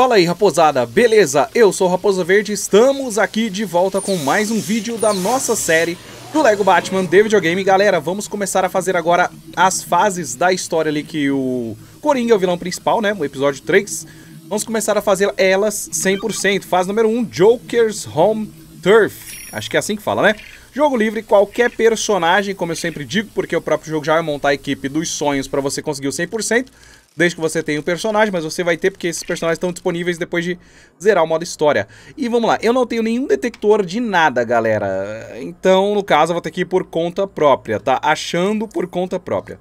Fala aí, raposada, beleza? Eu sou o Raposa Verde e estamos aqui de volta com mais um vídeo da nossa série do Lego Batman The Videogame. Galera, vamos começar a fazer agora as fases da história ali que o Coringa é o vilão principal, né? O episódio 3. Vamos começar a fazer elas 100%. Fase número 1, Joker's Home Turf. Acho que é assim que fala, né? Jogo livre, qualquer personagem, como eu sempre digo, porque o próprio jogo já vai montar a equipe dos sonhos para você conseguir o 100%. Desde que você tenha um personagem, mas você vai ter porque esses personagens estão disponíveis depois de zerar o modo história. E vamos lá, eu não tenho nenhum detector de nada, galera. Então, no caso, eu vou ter que ir por conta própria, tá? Achando por conta própria.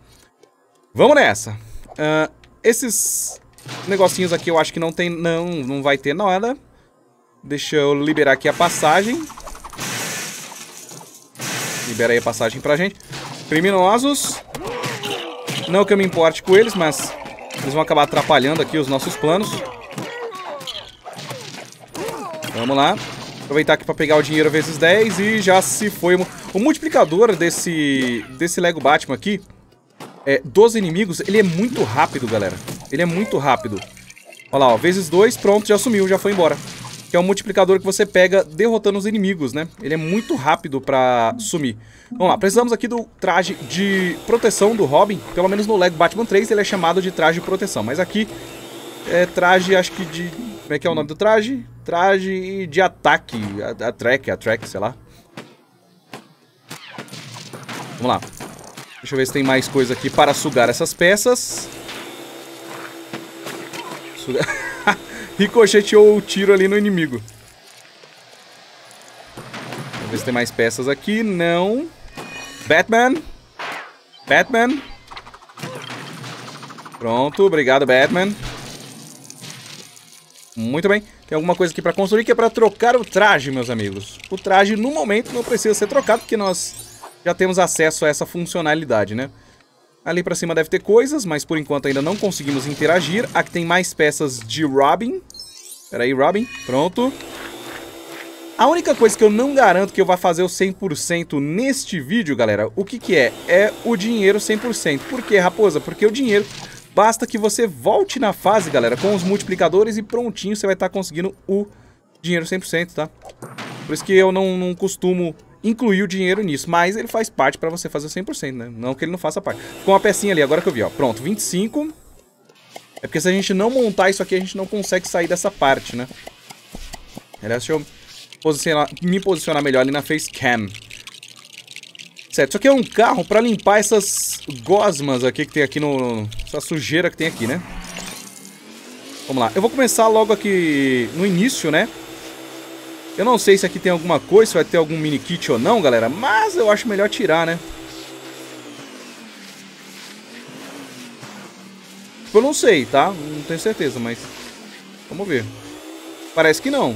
Vamos nessa. Esses negocinhos aqui eu acho que não tem... Não vai ter nada. Deixa eu liberar aqui a passagem. Libera aí a passagem pra gente. Criminosos. Não que eu me importe com eles, mas... eles vão acabar atrapalhando aqui os nossos planos. Vamos lá. Aproveitar aqui pra pegar o dinheiro vezes 10 e já se foi. O multiplicador desse Lego Batman aqui, dos inimigos, ele é muito rápido, galera. Ele é muito rápido. Olha lá, ó, vezes 2, pronto, já sumiu, já foi embora. Que é um multiplicador que você pega derrotando os inimigos, né? Ele é muito rápido pra sumir. Vamos lá, precisamos aqui do traje de proteção do Robin. Pelo menos no Lego Batman 3 ele é chamado de traje de proteção. Mas aqui é traje, acho que de... como é que é o nome do traje? Traje de ataque. Attract, sei lá. Vamos lá. Deixa eu ver se tem mais coisa aqui para sugar essas peças. Sugar... ricocheteou o tiro ali no inimigo. Vamos ver se tem mais peças aqui. Não. Batman. Pronto. Obrigado, Batman. Muito bem. Tem alguma coisa aqui pra construir que é pra trocar o traje, meus amigos. O traje, no momento, não precisa ser trocado porque nós já temos acesso a essa funcionalidade, né? Ali pra cima deve ter coisas, mas por enquanto ainda não conseguimos interagir. Aqui tem mais peças de Robin. Pera aí, Robin. Pronto. A única coisa que eu não garanto que eu vá fazer o 100% neste vídeo, galera, o que que é? É o dinheiro 100%. Por quê, raposa? Porque o dinheiro, basta que você volte na fase, galera, com os multiplicadores e prontinho você vai estar conseguindo o dinheiro 100%, tá? Por isso que eu não costumo... incluir o dinheiro nisso, mas ele faz parte pra você fazer 100%, né? Não que ele não faça parte. Ficou uma pecinha ali, agora que eu vi, ó. Pronto, 25. É porque se a gente não montar isso aqui, a gente não consegue sair dessa parte, né? Aliás, deixa eu me posicionar melhor ali na facecam. Certo, isso aqui é um carro pra limpar essas gosmas aqui que tem aqui no... essa sujeira que tem aqui, né? Vamos lá. Eu vou começar logo aqui no início, né? Eu não sei se aqui tem alguma coisa, se vai ter algum mini kit ou não, galera, mas eu acho melhor tirar, né? Eu não sei, tá? Não tenho certeza, mas... vamos ver. Parece que não.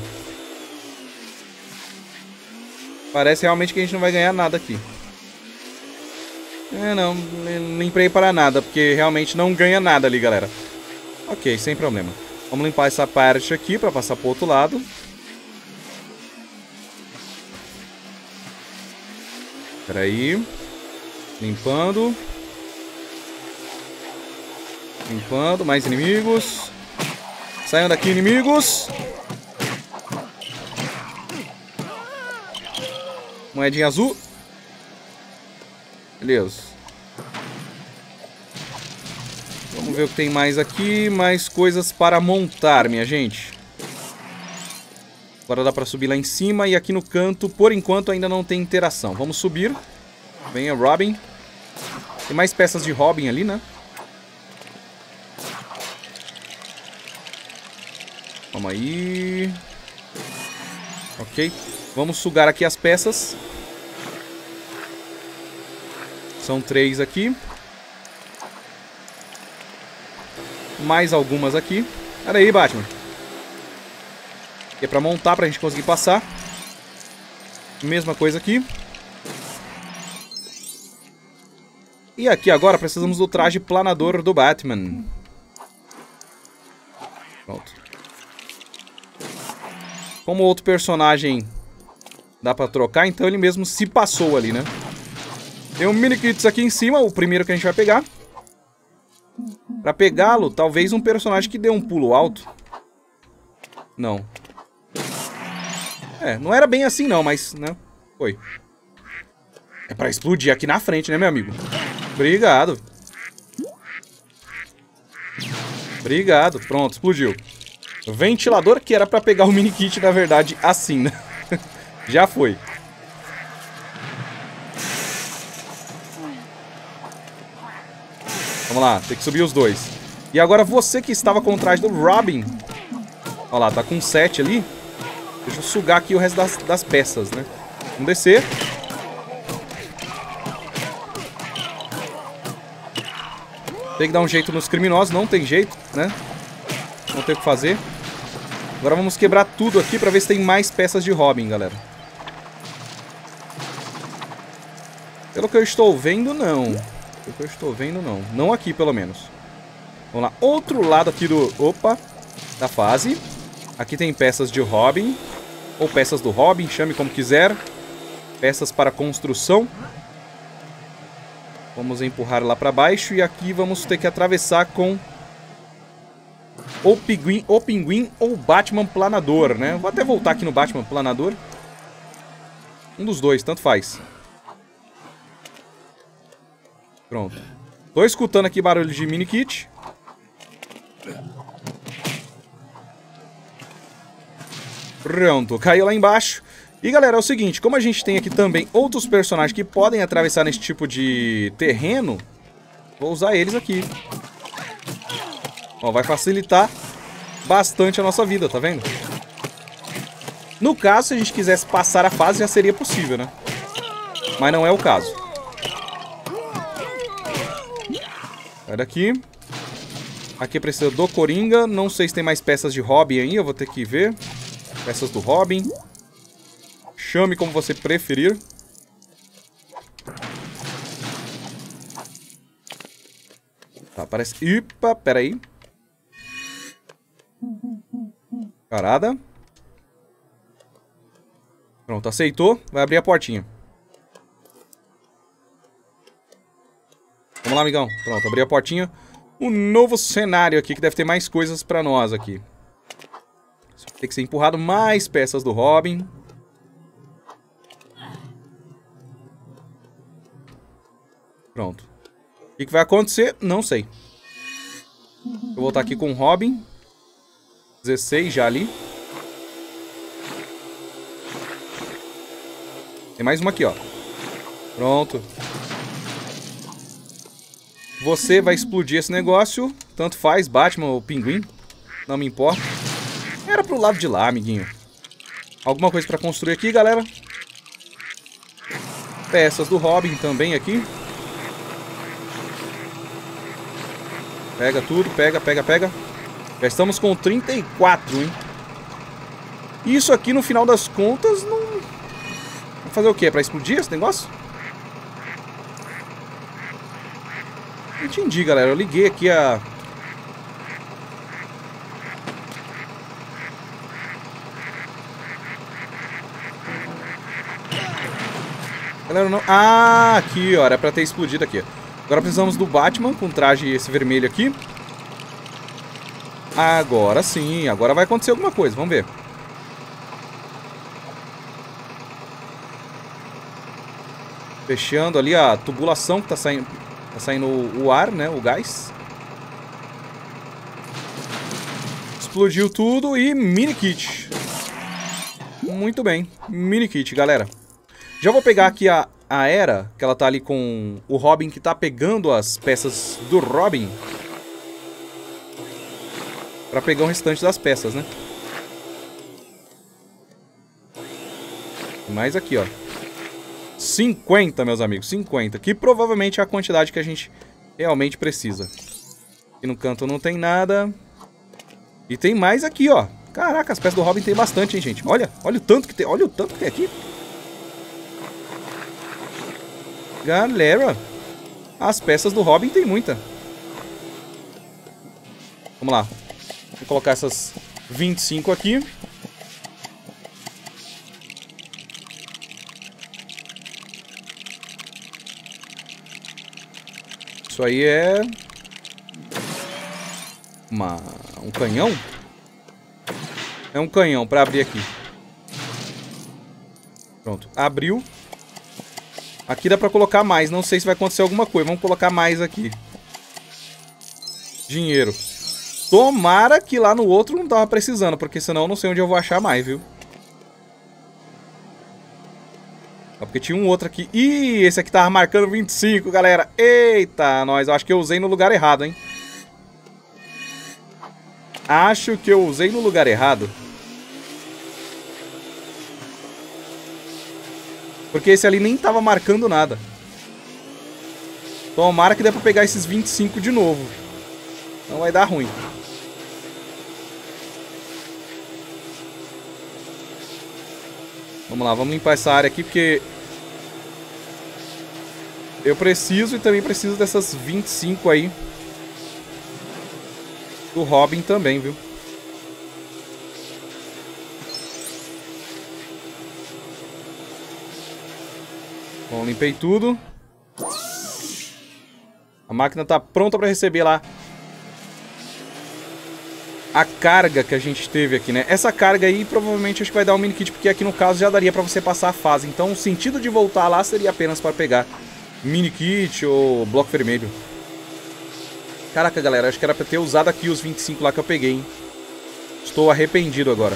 Parece realmente que a gente não vai ganhar nada aqui. É, não. Limpei para nada, porque realmente não ganha nada ali, galera. Ok, sem problema. Vamos limpar essa parte aqui para passar pro outro lado. Peraí, limpando, mais inimigos, saiam daqui, inimigos, moedinha azul, beleza, vamos ver o que tem mais aqui, mais coisas para montar, minha gente. Agora dá pra subir lá em cima e aqui no canto, por enquanto, ainda não tem interação. Vamos subir. Vem a Robin. Tem mais peças de Robin ali, né? Vamos aí. Ok. Vamos sugar aqui as peças. São 3 aqui. Mais algumas aqui. Olha aí, Batman. É pra montar, pra gente conseguir passar. Mesma coisa aqui. E aqui agora precisamos do traje planador do Batman. Pronto. Como outro personagem dá pra trocar, então ele mesmo se passou ali, né? Tem um mini kits aqui em cima, o primeiro que a gente vai pegar. Pra pegá-lo, talvez um personagem que dê um pulo alto. Não. É, não era bem assim não, mas, né? Foi. É pra explodir aqui na frente, né, meu amigo? Obrigado. Obrigado. Pronto, explodiu. Ventilador que era pra pegar o mini kit, na verdade, assim, né? Já foi. Vamos lá, tem que subir os dois. E agora você que estava com o traje do Robin. Olha lá, tá com 7 ali. Deixa eu sugar aqui o resto das peças, né? Vamos descer. Tem que dar um jeito nos criminosos, não tem jeito, né? Não tem o que fazer. Agora vamos quebrar tudo aqui pra ver se tem mais peças de Robin, galera. Pelo que eu estou vendo, não. Pelo que eu estou vendo, não. Não aqui, pelo menos. Vamos lá. Outro lado aqui do... Opa! Da fase. Aqui tem peças de Robin. Ou peças do Robin, chame como quiser. Peças para construção. Vamos empurrar lá pra baixo. E aqui vamos ter que atravessar com... ou Pinguim ou Batman Planador, né? Vou até voltar aqui no Batman Planador. Um dos dois, tanto faz. Pronto. Tô escutando aqui barulho de mini kit. Pronto, caiu lá embaixo. E galera, é o seguinte, como a gente tem aqui também outros personagens que podem atravessar nesse tipo de terreno, vou usar eles aqui. Ó, vai facilitar bastante a nossa vida, tá vendo? No caso, se a gente quisesse passar a fase, já seria possível, né? Mas não é o caso. Sai daqui. Aqui precisa do Coringa. Não sei se tem mais peças de Robin aí, eu vou ter que ver. Peças do Robin. Chame como você preferir. Tá, parece... Ipa, peraí. Parada. Pronto, aceitou. Vai abrir a portinha. Vamos lá, amigão. Pronto, abri a portinha. Um novo cenário aqui que deve ter mais coisas pra nós aqui. Tem que ser empurrado mais peças do Robin. Pronto. O que vai acontecer? Não sei. Eu vou estar aqui com o Robin. 16 já ali. Tem mais uma aqui, ó. Pronto. Você vai explodir esse negócio. Tanto faz, Batman ou Pinguim. Não me importa. Era pro lado de lá, amiguinho. Alguma coisa pra construir aqui, galera? Peças do Robin também aqui. Pega tudo, pega, pega, pega. Já estamos com 34, hein? Isso aqui, no final das contas, não... Vai fazer o quê? É pra explodir esse negócio? Entendi, galera. Eu liguei aqui a... Galera, não... Ah, aqui, ó. Era pra ter explodido aqui. Agora precisamos do Batman com traje esse vermelho aqui. Agora sim, agora vai acontecer alguma coisa, vamos ver. Fechando ali a tubulação que tá saindo o ar, né, o gás. Explodiu tudo e mini kit. Muito bem, mini kit, galera. Já vou pegar aqui a Era, que ela tá ali com o Robin que tá pegando as peças do Robin. Pra pegar o restante das peças, né? Mais aqui, ó. 50, meus amigos. 50. Que provavelmente é a quantidade que a gente realmente precisa. Aqui no canto não tem nada. E tem mais aqui, ó. Caraca, as peças do Robin tem bastante, hein, gente? Olha, olha o tanto que tem. Olha o tanto que tem aqui. Galera, as peças do Robin tem muita. Vamos lá. Vou colocar essas 25 aqui. Isso aí é... um canhão? É um canhão pra abrir aqui. Pronto, abriu. Aqui dá pra colocar mais, não sei se vai acontecer alguma coisa. Vamos colocar mais aqui. Dinheiro. Tomara que lá no outro não tava precisando, porque senão eu não sei onde eu vou achar mais, viu? Porque tinha um outro aqui. Ih, esse aqui tava marcando 25, galera. Eita, nós. Acho que eu usei no lugar errado, hein? Acho que eu usei no lugar errado. Porque esse ali nem tava marcando nada. Tomara que dê pra pegar esses 25 de novo. Não vai dar ruim. Vamos lá, vamos limpar essa área aqui, porque eu preciso e também preciso dessas 25 aí. Do Robin também, viu? Bom, limpei tudo. A máquina tá pronta pra receber lá a carga que a gente teve aqui, né? Essa carga aí provavelmente acho que vai dar um mini kit, porque aqui no caso já daria pra você passar a fase. Então o sentido de voltar lá seria apenas pra pegar mini kit ou bloco vermelho. Caraca, galera, acho que era pra ter usado aqui os 25 lá que eu peguei, hein? Estou arrependido agora.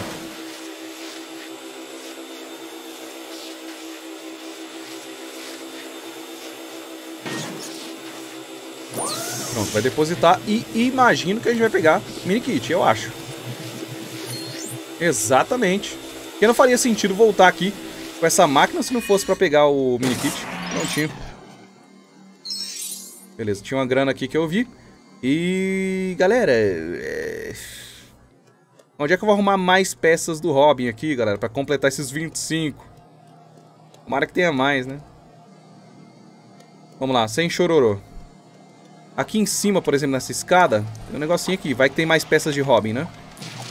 Pronto, vai depositar e imagino que a gente vai pegar mini kit, eu acho. Exatamente. Porque não faria sentido voltar aqui com essa máquina se não fosse pra pegar o mini kit. Prontinho. Beleza, tinha uma grana aqui que eu vi. E... galera... onde é que eu vou arrumar mais peças do Robin aqui, galera? Pra completar esses 25. Tomara que tenha mais, né? Vamos lá, sem chororô. Aqui em cima, por exemplo, nessa escada, tem um negocinho aqui. Vai que tem mais peças de Robin, né?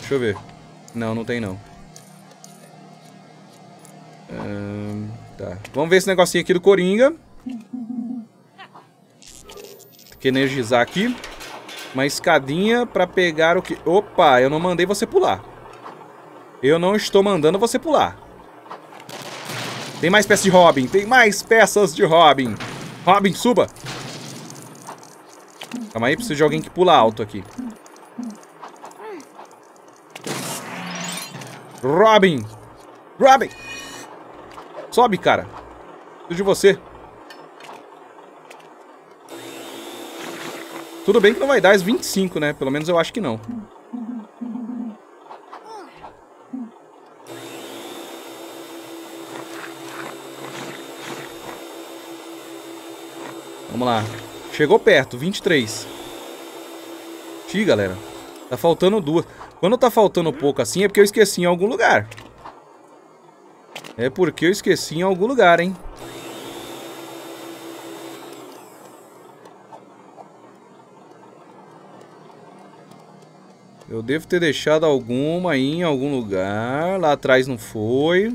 Deixa eu ver. Não, não tem não. Tá. Vamos ver esse negocinho aqui do Coringa. Tem que energizar aqui. Uma escadinha pra pegar o que... Opa, eu não mandei você pular. Eu não estou mandando você pular. Tem mais peças de Robin. Tem mais peças de Robin. Robin, suba. Calma aí, preciso de alguém que pula alto aqui. Robin! Robin! Sobe, cara. Preciso de você. Tudo bem que não vai dar as 25, né? Pelo menos eu acho que não. Vamos lá. Chegou perto, 23. Ih, galera. Tá faltando duas. Quando tá faltando pouco assim é porque eu esqueci em algum lugar. É porque eu esqueci em algum lugar, hein? Eu devo ter deixado alguma aí em algum lugar. Lá atrás não foi.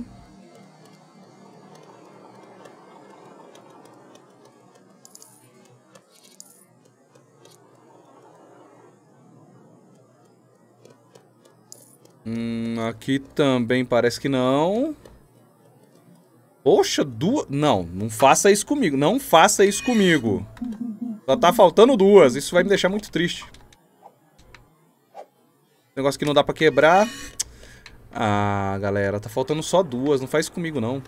Aqui também parece que não. Poxa, duas... Não, não faça isso comigo. Não faça isso comigo. Só tá faltando duas. Isso vai me deixar muito triste. Negócio que não dá pra quebrar. Ah, galera, tá faltando só duas. Não faz isso comigo, não.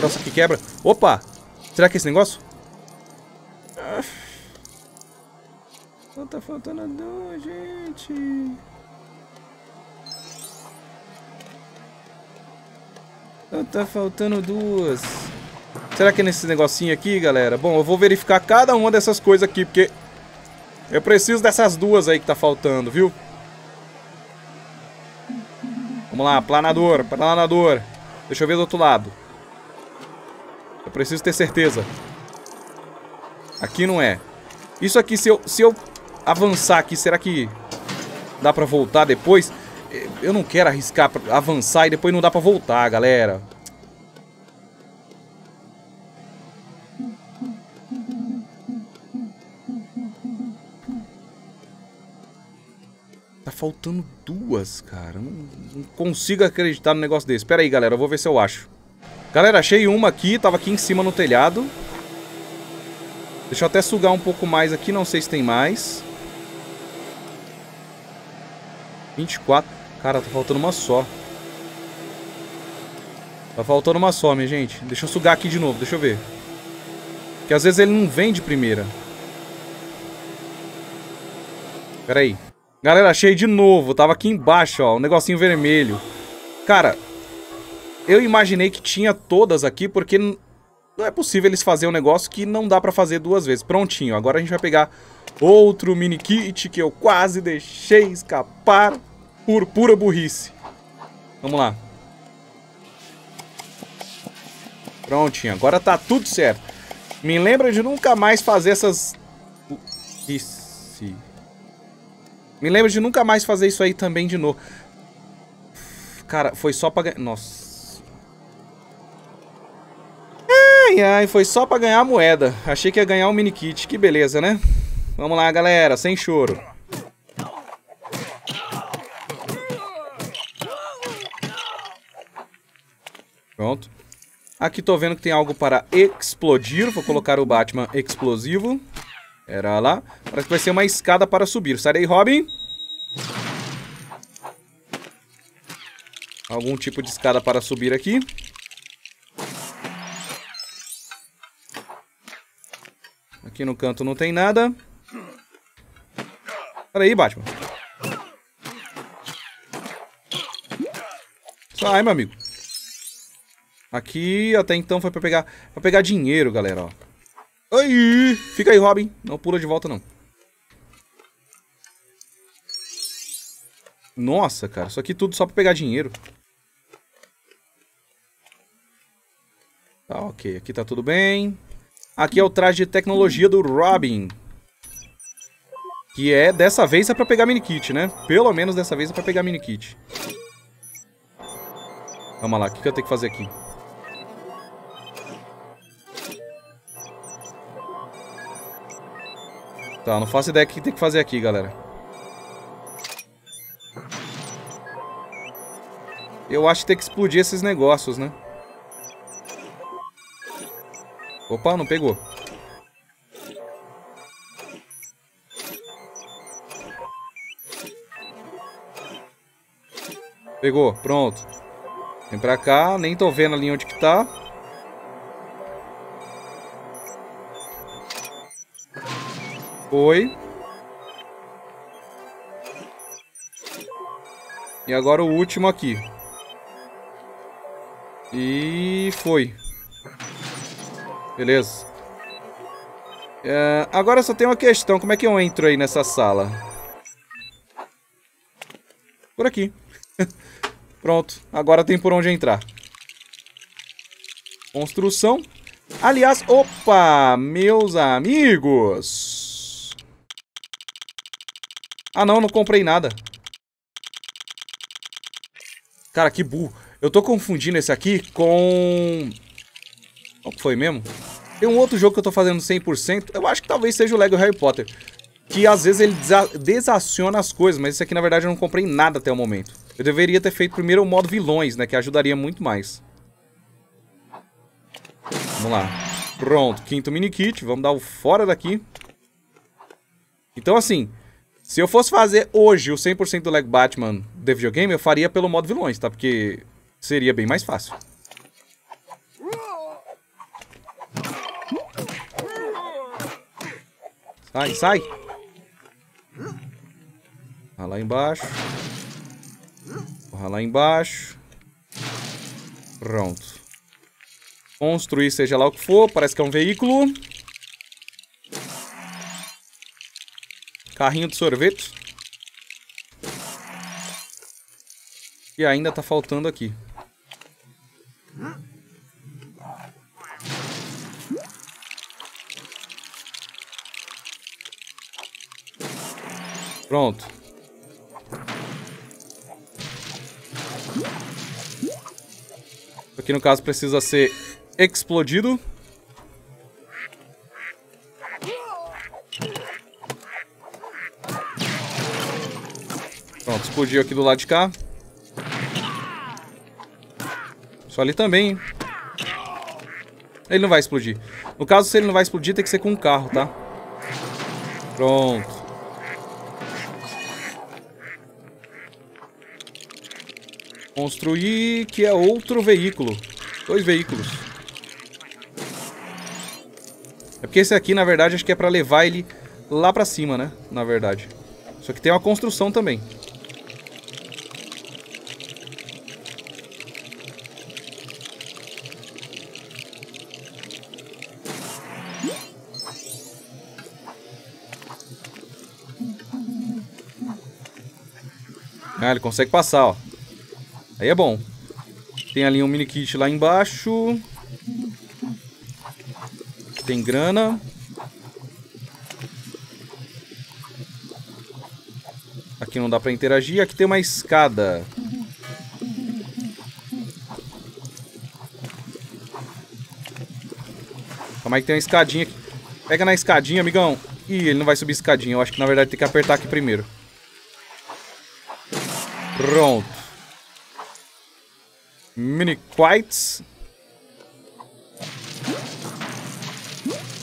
Nossa, que quebra. Opa! Será que é esse negócio? Ah... Só tá faltando duas, gente. Só tá faltando duas. Será que é nesse negocinho aqui, galera? Bom, eu vou verificar cada uma dessas coisas aqui, porque eu preciso dessas duas aí que tá faltando, viu? Vamos lá, planador, planador. Deixa eu ver do outro lado. Eu preciso ter certeza. Aqui não é. Isso aqui, se eu avançar aqui, será que dá pra voltar depois? Eu não quero arriscar pra avançar e depois não dá pra voltar, galera. Tá faltando duas, cara. Não consigo acreditar no negócio desse. Pera aí, galera. Eu vou ver se eu acho. Galera, achei uma aqui. Tava aqui em cima no telhado. Deixa eu até sugar um pouco mais aqui. Não sei se tem mais. 24. Cara, tá faltando uma só. Tá faltando uma só, minha gente. Deixa eu sugar aqui de novo. Deixa eu ver. Porque às vezes ele não vem de primeira. Pera aí. Galera, achei de novo. Tava aqui embaixo, ó. Um negocinho vermelho. Cara, eu imaginei que tinha todas aqui, porque não é possível eles fazerem um negócio que não dá pra fazer duas vezes. Prontinho. Agora a gente vai pegar outro mini kit que eu quase deixei escapar por pura burrice. Vamos lá. Prontinho. Agora tá tudo certo. Me lembra de nunca mais fazer essas... Burrice... Me lembro de nunca mais fazer isso aí também de novo. Cara, foi só pra ganhar... Nossa. Ai, ai, foi só pra ganhar a moeda. Achei que ia ganhar um mini kit. Que beleza, né? Vamos lá, galera. Sem choro. Pronto. Aqui tô vendo que tem algo para explodir. Vou colocar o Batman explosivo. Era lá. Parece que vai ser uma escada para subir. Sai daí, Robin. Algum tipo de escada para subir aqui. Aqui no canto não tem nada. Sai daí, Batman. Sai, meu amigo. Aqui até então foi pra pegar dinheiro, galera, ó. Aí, fica aí, Robin. Não pula de volta, não. Nossa, cara. Isso aqui tudo só pra pegar dinheiro. Tá, ok. Aqui tá tudo bem. Aqui é o traje de tecnologia do Robin. Que é, dessa vez, é pra pegar minikit, né? Pelo menos dessa vez é pra pegar minikit. Vamos lá. O que eu tenho que fazer aqui? Tá, não faço ideia do que tem que fazer aqui, galera. Eu acho que tem que explodir esses negócios, né? Opa, não pegou. Pegou, pronto. Vem pra cá, nem tô vendo ali onde que tá. Foi. E agora o último aqui. E foi. Beleza. Agora só tem uma questão. Como é que eu entro aí nessa sala? Por aqui. Pronto. Agora tem por onde entrar. Construção. Aliás, opa, meus amigos. Ah, não comprei nada. Cara, que burro. Eu tô confundindo esse aqui com... Qual que foi mesmo? Tem um outro jogo que eu tô fazendo 100%. Eu acho que talvez seja o Lego Harry Potter. Que às vezes ele desaciona as coisas. Mas esse aqui, na verdade, eu não comprei nada até o momento. Eu deveria ter feito primeiro o modo vilões, né? Que ajudaria muito mais. Vamos lá. Pronto. Quinto mini kit. Vamos dar o fora daqui. Então, assim... Se eu fosse fazer hoje o 100% do Lego Batman The Videogame, eu faria pelo modo vilões, tá? Porque seria bem mais fácil. Sai, sai! Vai lá embaixo. Vai lá embaixo. Pronto. Construir seja lá o que for, parece que é um veículo. Carrinho de sorvete. E ainda tá faltando aqui. Pronto. Aqui no caso precisa ser explodido. Pronto, explodiu aqui do lado de cá. Só ali também, hein? Ele não vai explodir. No caso, se ele não vai explodir, tem que ser com um carro, tá? Pronto. Construir, que é outro veículo. 2 veículos. É porque esse aqui, na verdade, acho que é pra levar ele lá pra cima, né? Na verdade. Só que tem uma construção também. Ah, ele consegue passar, ó. Aí é bom. Tem ali um mini kit lá embaixo. Tem grana. Aqui não dá pra interagir. Aqui tem uma escada. Calma aí que tem uma escadinha aqui. Pega na escadinha, amigão. Ih, ele não vai subir a escadinha. Eu acho que na verdade tem que apertar aqui primeiro. Pronto. Mini quites.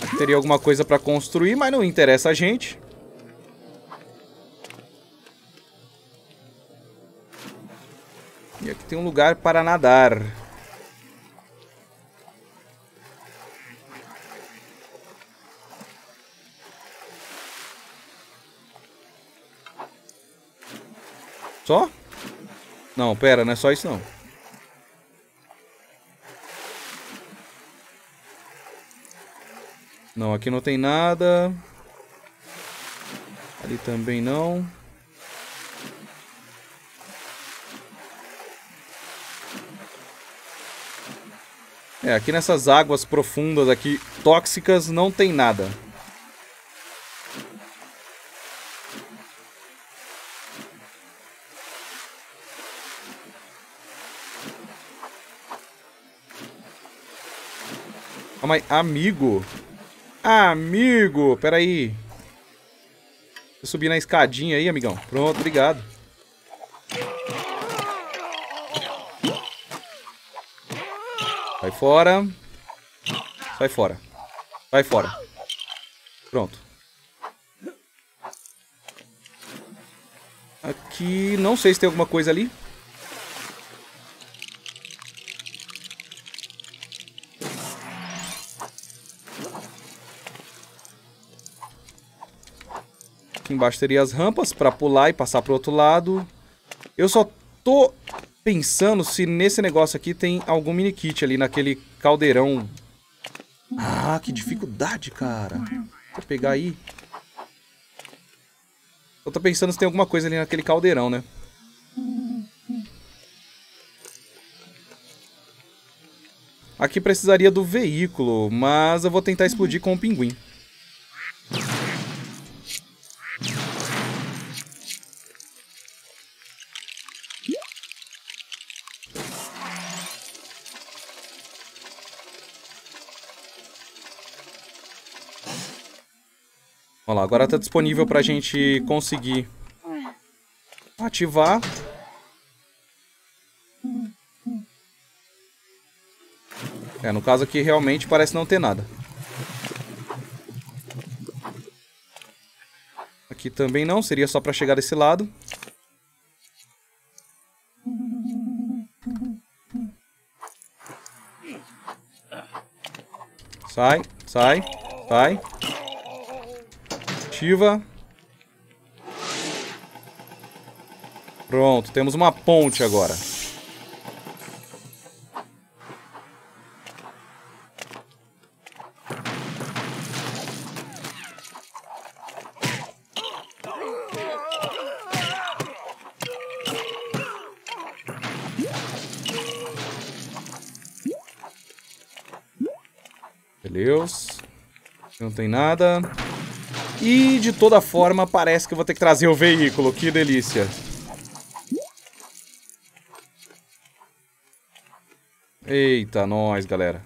Aqui teria alguma coisa pra construir, mas não interessa a gente. E aqui tem um lugar para nadar. Só? Não, pera, não é só isso não. Não, aqui não tem nada. Ali também não. É, aqui nessas águas profundas aqui, tóxicas, não tem nada. Calma aí, amigo. Amigo, peraí. Deixa eu subir na escadinha aí, amigão. Pronto, obrigado. Sai fora. Sai fora. Sai fora. Pronto. Aqui, não sei se tem alguma coisa ali. Embaixo teria as rampas pra pular e passar pro outro lado. Eu só tô pensando se nesse negócio aqui tem algum mini kit ali naquele caldeirão. Ah, que dificuldade, cara. Vou pegar aí. Eu tô pensando se tem alguma coisa ali naquele caldeirão, né? Aqui precisaria do veículo, mas eu vou tentar explodir com o pinguim. Olha lá, agora tá disponível pra gente conseguir ativar. É, no caso aqui realmente parece não ter nada. Aqui também não, seria só pra chegar desse lado. Sai, sai, sai. Pronto, temos uma ponte agora. Beleza. Não tem nada. E, de toda forma, parece que eu vou ter que trazer o veículo. Que delícia. Eita, nós, galera.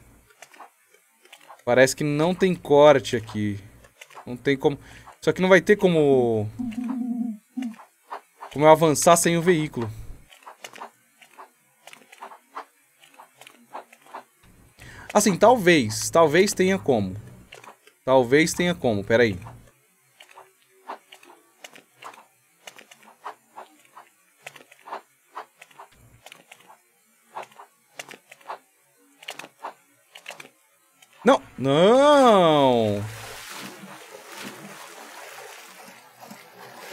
Parece que não tem corte aqui. Não tem como... Isso aqui não vai ter como... Como eu avançar sem o veículo. Assim, talvez. Talvez tenha como. Talvez tenha como. Pera aí. Não. Não.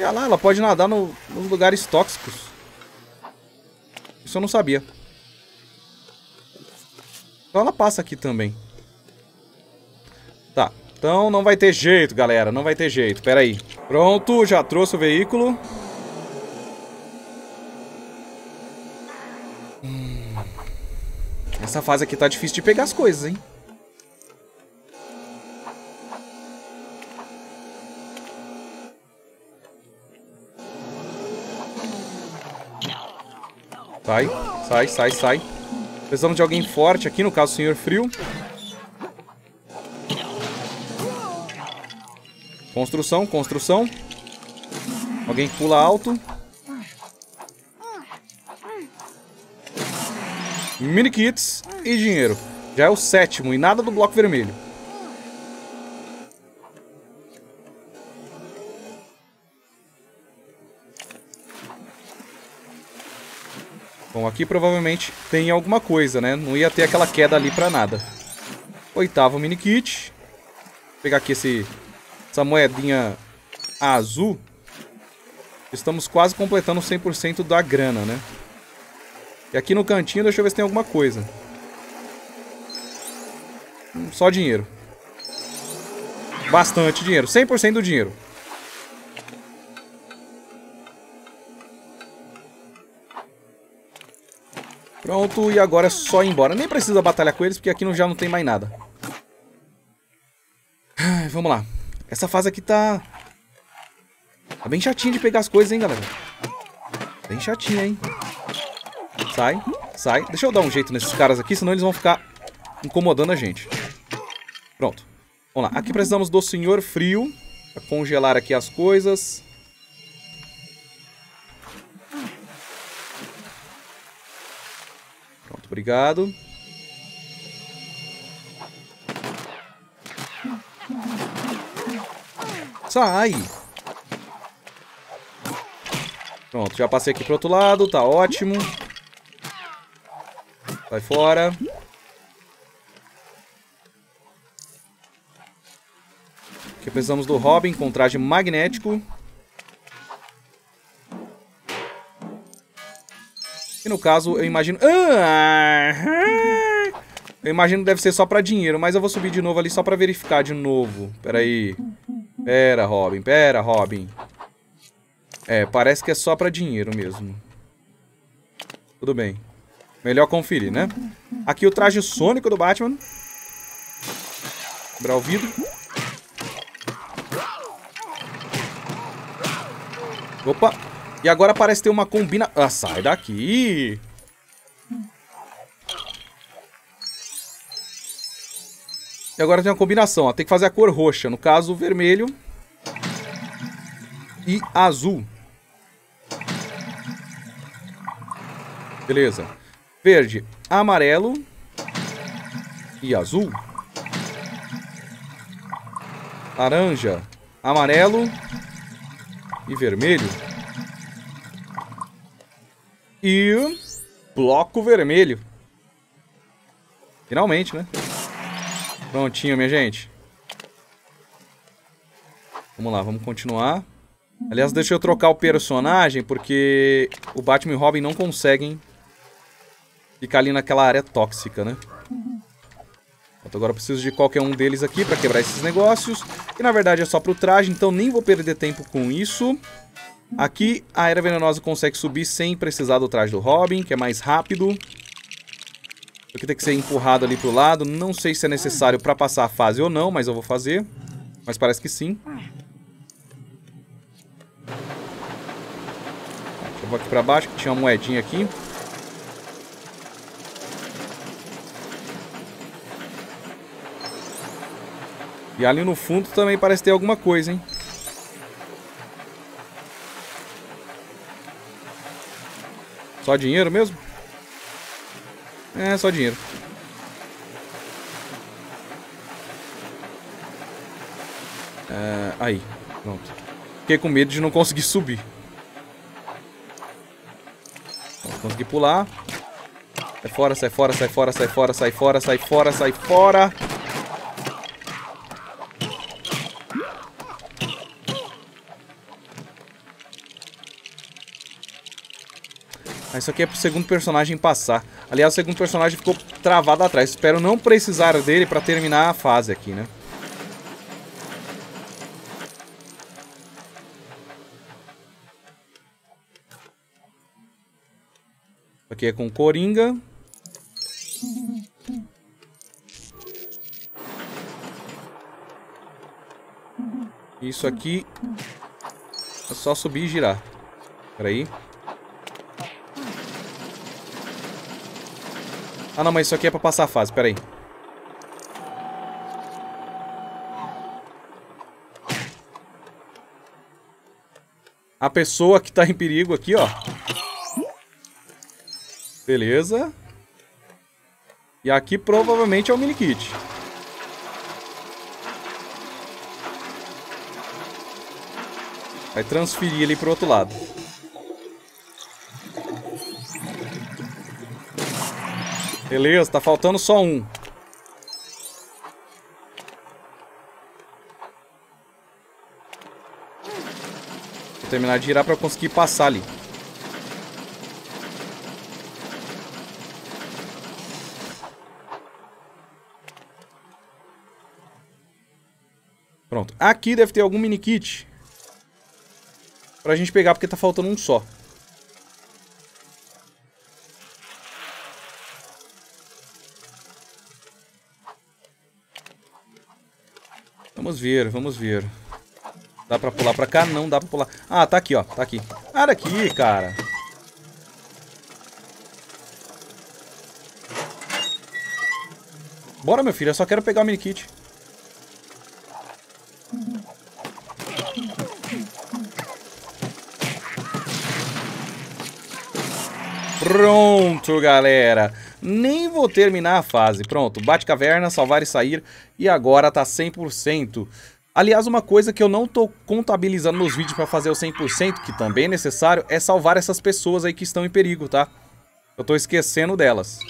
E olha lá, ela pode nadar nos lugares tóxicos. Isso eu não sabia. Então ela passa aqui também. Tá, então não vai ter jeito, galera. Não vai ter jeito, pera aí. Pronto, já trouxe o veículo. Essa fase aqui tá difícil de pegar as coisas, hein. Sai, sai, sai, sai. Precisamos de alguém forte aqui, no caso, o Sr. Frio. Construção, construção. Alguém pula alto. Mini kits e dinheiro. Já é o sétimo e nada do bloco vermelho. Bom, aqui provavelmente tem alguma coisa, né? Não ia ter aquela queda ali pra nada. Oitavo mini kit. Vou pegar aqui essa moedinha azul. Estamos quase completando 100% da grana, né? E aqui no cantinho, deixa eu ver se tem alguma coisa. Só dinheiro. Bastante dinheiro. 100% do dinheiro. Pronto, e agora é só ir embora. Nem precisa batalhar com eles, porque aqui já não tem mais nada. Ai, vamos lá. Essa fase aqui tá... Tá bem chatinha de pegar as coisas, hein, galera. Bem chatinha, hein. Sai, sai. Deixa eu dar um jeito nesses caras aqui, senão eles vão ficar incomodando a gente. Pronto. Vamos lá. Aqui precisamos do Sr. Frio pra congelar aqui as coisas. Obrigado. Sai! Pronto, já passei aqui pro outro lado, tá ótimo. Sai fora. Aqui precisamos do Robin com traje magnético. E no caso, eu imagino... Eu imagino que deve ser só pra dinheiro, mas eu vou subir de novo ali só pra verificar de novo. Pera aí. Pera, Robin. Pera, Robin. É, parece que é só pra dinheiro mesmo. Tudo bem. Melhor conferir, né? Aqui o traje sônico do Batman. Quebrar o vidro. Opa. E agora parece ter uma combina... Ah, sai daqui! E agora tem uma combinação, ó. Tem que fazer a cor roxa. No caso, vermelho e azul. Beleza. Verde, amarelo e azul. Laranja, amarelo e vermelho. E... bloco vermelho. Finalmente, né? Prontinho, minha gente. Vamos lá, vamos continuar. Aliás, deixa eu trocar o personagem, porque o Batman e o Robin não conseguem ficar ali naquela área tóxica, né? Pronto, agora eu preciso de qualquer um deles aqui pra quebrar esses negócios. E na verdade é só pro traje, então nem vou perder tempo com isso. Aqui a Era Venenosa consegue subir sem precisar do traje do Robin, que é mais rápido. Aqui tem que ser empurrado ali pro lado. Não sei se é necessário pra passar a fase ou não, mas eu vou fazer. Mas parece que sim. Eu vou aqui pra baixo, que tinha uma moedinha aqui. E ali no fundo também parece ter alguma coisa, hein? Só dinheiro mesmo? É, só dinheiro. Aí, pronto. Fiquei com medo de não conseguir subir. Vamos conseguir pular. Sai fora, sai fora, sai fora, sai fora, sai fora, sai fora, sai fora. Ah, isso aqui é pro segundo personagem passar. Aliás, o segundo personagem ficou travado atrás. Espero não precisar dele pra terminar a fase aqui, né? Isso aqui é com Coringa. Isso aqui é só subir e girar. Peraí. Ah não, mas isso aqui é pra passar a fase, peraí. A pessoa que tá em perigo aqui, ó. Beleza. E aqui provavelmente é o minikit. Vai transferir ali pro outro lado. Beleza, tá faltando só um. Vou terminar de girar pra eu conseguir passar ali. Pronto, aqui deve ter algum mini kit pra gente pegar, porque tá faltando um só. Vamos ver, vamos ver. Dá pra pular pra cá? Não dá pra pular. Ah, tá aqui, ó. Tá aqui. Ah, daqui, cara. Bora, meu filho. Eu só quero pegar o minikit. Pronto, galera. Nem vou terminar a fase. Pronto, bate caverna, salvar e sair. E agora tá 100%. Aliás, uma coisa que eu não tô contabilizando nos vídeos pra fazer o 100%, que também é necessário, é salvar essas pessoas aí que estão em perigo, tá? Eu tô esquecendo delas.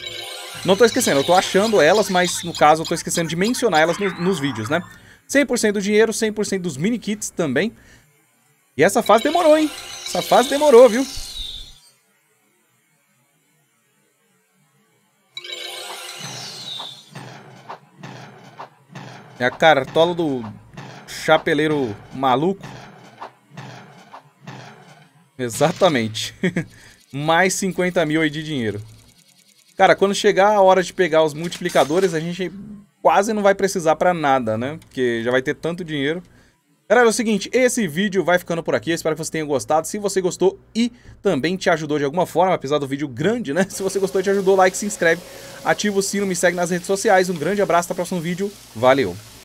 Não tô esquecendo, eu tô achando elas, mas no caso eu tô esquecendo de mencionar elas nos vídeos, né? 100% do dinheiro, 100% dos mini kits também. E essa fase demorou, hein? Essa fase demorou, viu? É a cartola do chapeleiro maluco. Exatamente. Mais 50 mil aí de dinheiro. Cara, quando chegar a hora de pegar os multiplicadores, a gente quase não vai precisar pra nada, né? Porque já vai ter tanto dinheiro. Galera, é o seguinte, esse vídeo vai ficando por aqui, eu espero que você tenha gostado, se você gostou e também te ajudou de alguma forma, apesar do vídeo grande, né? Se você gostou e te ajudou, like, se inscreve, ativa o sino, me segue nas redes sociais, um grande abraço, até o próximo vídeo, valeu!